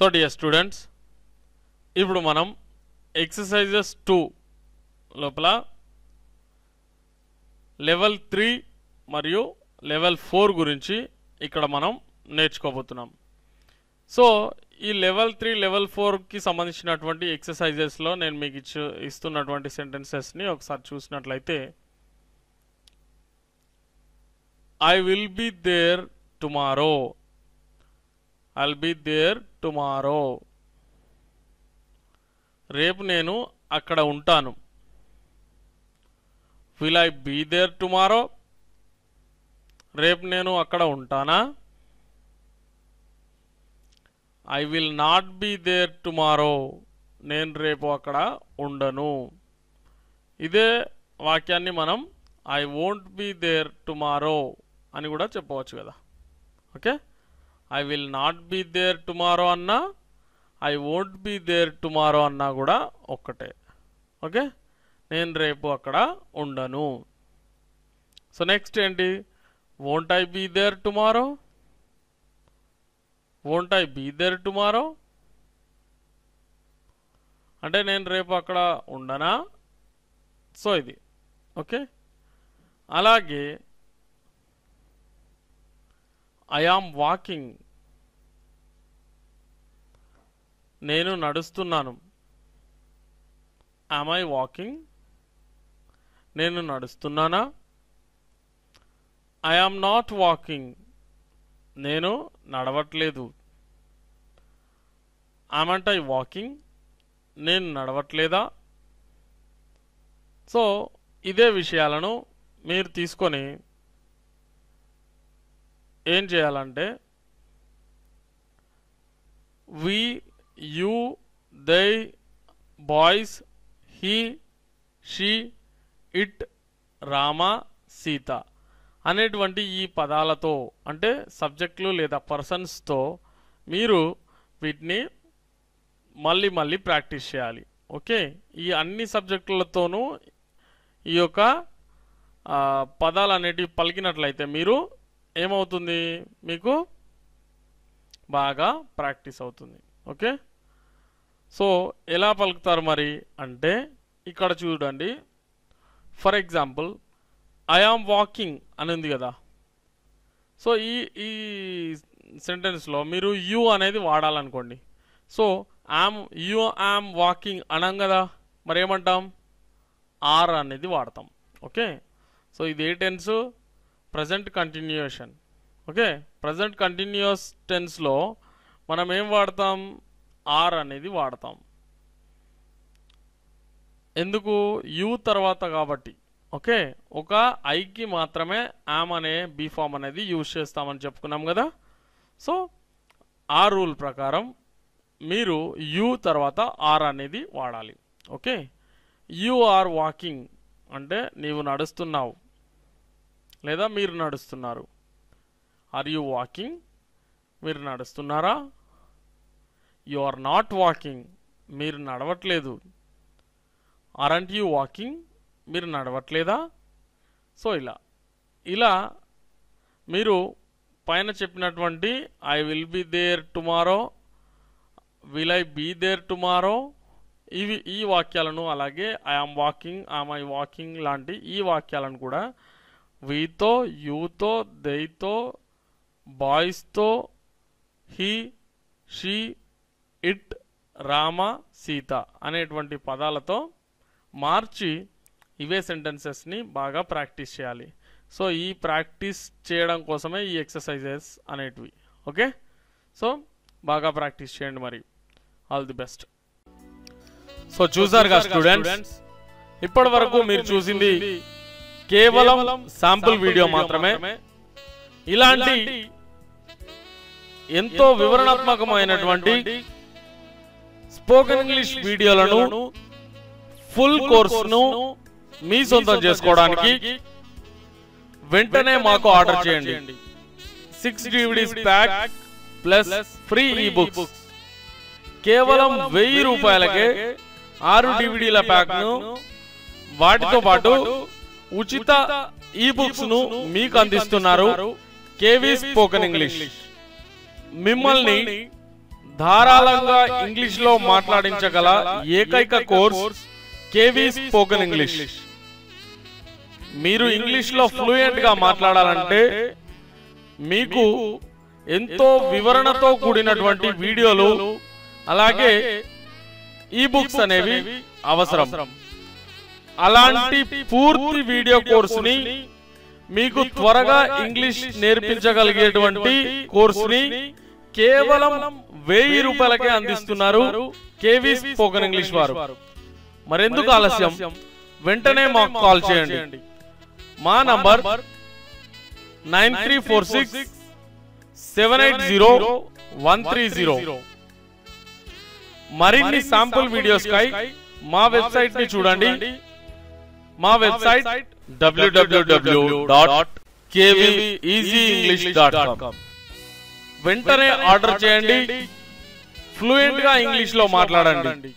So dear students, ఇప్పుడు మనం exercises 2 లోపల లెవెల్ 3 మరియు లెవెల్ 4 గురించి ఇక్కడ మనం నేర్చుకోబోతున్నాం. సో ఈ లెవెల్ 3 లెవెల్ 4కి సంబంధించినటువంటి ఎక్సర్సైజెస్లో నేను మీకు ఇస్తున్నటువంటి సెంటెన్సెస్ని ఒకసారి చూసినట్లయితే, I will be there tomorrow. I'll be there tomorrow. రేపు నేను అక్కడ ఉంటాను. Will I be there tomorrow? రేపు నేను అక్కడ ఉంటానా? I will not be there tomorrow. నేను రేపు అక్కడ ఉండను. ఇదే వాక్యాన్ని మనం I won't be there tomorrow అని కూడా చెప్పవచ్చు కదా. Okay, I will not be there tomorrow అన్నా I won't be there tomorrow అన్నా కూడా ఒక్కటే. ఓకే, నేను రేపు అక్కడ ఉండను. సో నెక్స్ట్ ఏంటి? Won't I be there tomorrow? Won't I be there tomorrow అంటే నేను రేపు అక్కడ ఉండనా? సో ఇది ఓకే. అలాగే ఐ యామ్ వాకింగ్, నేను నడుస్తున్నాను. am I walking? నేను నడుస్తున్నానా? I am not walking. నేను నడవట్లేదు. am I walking? నేను నడవట్లేదా? సో ఇదే విషయాలను మీరు తీసుకొని ఏం చేయాలంటే we, you, they, boys, he, she, it, Rama, Sita అనేటువంటి ఈ పదాలతో, అంటే సబ్జెక్టులు లేదా పర్సన్స్తో మీరు వీటిని మళ్ళీ మళ్ళీ ప్రాక్టీస్ చేయాలి. ఓకే, ఈ అన్ని సబ్జెక్టులతోనూ ఈ యొక్క పదాలు అనేటివి పలికినట్లయితే మీరు ఏమవుతుంది, మీకు బాగా ప్రాక్టీస్ అవుతుంది. ఓకే, సో ఎలా పలుకుతారు మరి అంటే ఇక్కడ చూడండి. For example I am walking అని ఉంది కదా. సో ఈ సెంటెన్స్లో మీరు యూ అనేది వాడాలనుకోండి. సో యూ యామ్ వాకింగ్ అనం కదా, మరి ఏమంటాం? ఆర్ అనేది వాడతాం. ఓకే, సో ఇది ఏ tense? Present continuation. Okay, present continuous టెన్స్లో మనం ఏం వాడతాం? ఆర్ అనేది వాడతాం. ఎందుకు? యూ తర్వాత కాబట్టి. ఓకే, ఒక ఐకి మాత్రమే యామ్ అనే బీ ఫామ్ అనేది యూజ్ చేస్తామని చెప్పుకున్నాం కదా. సో ఆ రూల్ ప్రకారం మీరు యూ తర్వాత ఆర్ అనేది వాడాలి. ఓకే, యూ ఆర్ వాకింగ్ అంటే నీవు నడుస్తున్నావు లేదా మీరు నడుస్తున్నారు. Are you walking? మీరు నడుస్తున్నారా? యు ఆర్ నాట్ వాకింగ్, మీరు నడవట్లేదు. Aren't you walking? మీరు నడవట్లేదా? సో ఇలా మీరు పైన చెప్పినటువంటి I will be there tomorrow, will I be there tomorrow, ఇవి ఈ వాక్యాలను, అలాగే I am walking, am I walking లాంటి ఈ వాక్యాలను కూడా వీతో, యూతో, దైతో, బాయ్స్తో, he, she, it, Rama, Sita అనేటువంటి పదాలతో మార్చి ఇవే సెంటెన్సెస్ని బాగా ప్రాక్టీస్ చేయాలి. సో ఈ ప్రాక్టీస్ చేయడం కోసమే ఈ ఎక్సర్సైజెస్ అనేటివి. ఓకే, సో బాగా ప్రాక్టీస్ చేయండి మరి. All the best. సో చూసారు కదా స్టూడెంట్స్, ఇప్పటి వరకు మీరు చూసింది కేవలం శాంపుల్ వీడియో మాత్రమే. ఇలాంటి ఎంతో వివరణాత్మకమైనటువంటి స్పోకెన్ ఇంగ్లీష్ వీడియోలను, ఫుల్ కోర్సును మీ సొంతం చేసుకోవడానికి వెంటనే మాకు ఆర్డర్ చేయండి. 6 DVDs ప్యాక్ ప్లస్ ఫ్రీ ఈ బుక్స్ కేవలం 1000 రూపాయలకే. 6 DVDల ప్యాక్ను, వాటితో పాటు ఉచిత ఈ బుక్స్ ను మీకు అందిస్తున్నారు KV స్పోకెన్ ఇంగ్లీష్. మిమ్మల్ని ధారాళంగా ఇంగ్లీష్ లో మాట్లాడించగల ఏకైక కోర్స్ KV స్పోకెన్ ఇంగ్లీష్. మీరు ఇంగ్లీష్ లో ఫ్లూయెంట్ గా మాట్లాడాలంటే మీకు ఎంతో వివరణతో కూడినటువంటి వీడియోలు అలాగే ఈ బుక్స్ అనేవి అవసరం. అలాంటి పూర్తి వీడియో కోర్సుని మీకు త్వరగా ఇంగ్లీష్ నేర్పించగలిగేటువంటి కోర్సుని కేవలం 1000 రూపాయలకే అందిస్తున్నారు KV స్పోకెన్ ఇంగ్లీష్ వారు. మరెందుకు ఆలస్యం, వెంటనే మాకు కాల్ చేయండి. మా నంబర్ 9346780130. మరిన్ని శాంపుల్ వీడియోస్ కై మా వెబ్సైట్ ని చూడండి. మా వెబ్సైట్ www.kveasyenglish.com. వెంటనే ఆర్డర్ చేయండి. ఫ్లూయెంట్ గా ఇంగ్లీష్ లో మాట్లాడండి.